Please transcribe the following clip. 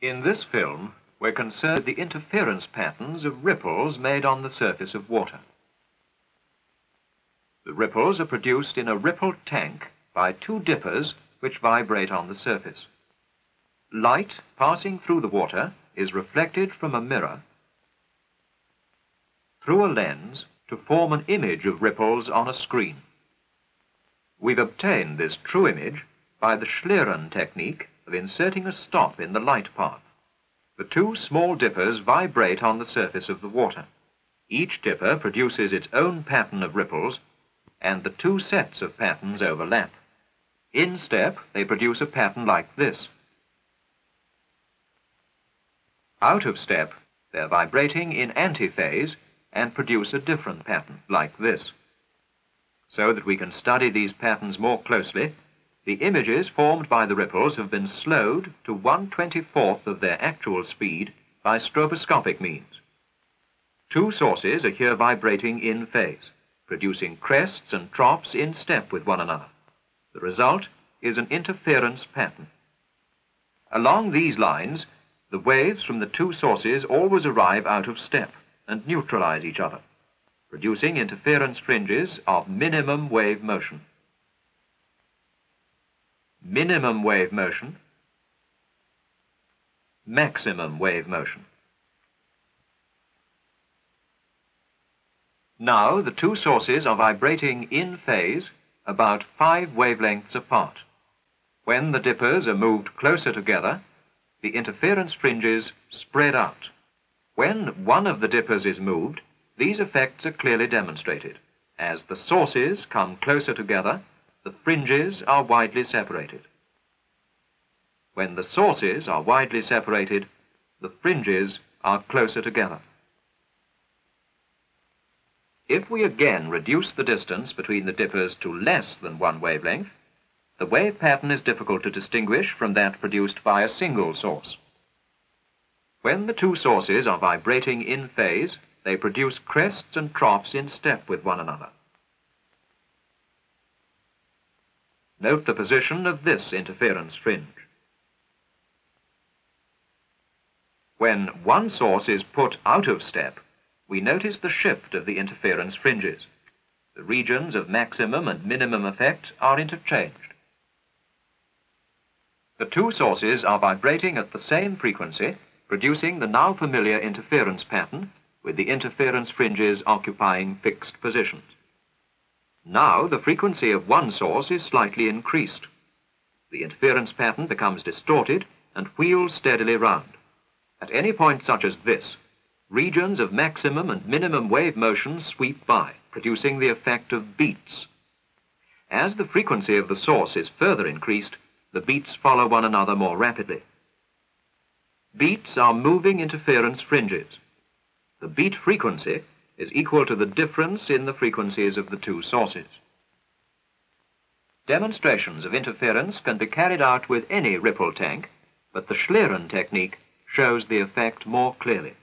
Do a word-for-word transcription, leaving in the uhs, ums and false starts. In this film, we're concerned with the interference patterns of ripples made on the surface of water. The ripples are produced in a ripple tank by two dippers which vibrate on the surface. Light passing through the water is reflected from a mirror through a lens to form an image of ripples on a screen. We've obtained this true image by the Schlieren technique of inserting a stop in the light path. The two small dippers vibrate on the surface of the water. Each dipper produces its own pattern of ripples, and the two sets of patterns overlap. In step, they produce a pattern like this. Out of step, they're vibrating in antiphase and produce a different pattern like this. So that we can study these patterns more closely, the images formed by the ripples have been slowed to one twenty-fourth of their actual speed by stroboscopic means. Two sources are here vibrating in phase, producing crests and troughs in step with one another. The result is an interference pattern. Along these lines, the waves from the two sources always arrive out of step and neutralize each other, producing interference fringes of minimum wave motion. Minimum wave motion, maximum wave motion. Now the two sources are vibrating in phase about five wavelengths apart. When the dippers are moved closer together, the interference fringes spread out. When one of the dippers is moved, these effects are clearly demonstrated. As the sources come closer together, the fringes are widely separated. When the sources are widely separated, the fringes are closer together. If we again reduce the distance between the dippers to less than one wavelength, the wave pattern is difficult to distinguish from that produced by a single source. When the two sources are vibrating in phase, they produce crests and troughs in step with one another. Note the position of this interference fringe. When one source is put out of step, we notice the shift of the interference fringes. The regions of maximum and minimum effect are interchanged. The two sources are vibrating at the same frequency, producing the now familiar interference pattern with the interference fringes occupying fixed positions. Now the frequency of one source is slightly increased. The interference pattern becomes distorted and wheels steadily round. At any point such as this, regions of maximum and minimum wave motion sweep by, producing the effect of beats. As the frequency of the source is further increased, the beats follow one another more rapidly. Beats are moving interference fringes. The beat frequency is equal to the difference in the frequencies of the two sources. Demonstrations of interference can be carried out with any ripple tank, but the Schlieren technique shows the effect more clearly.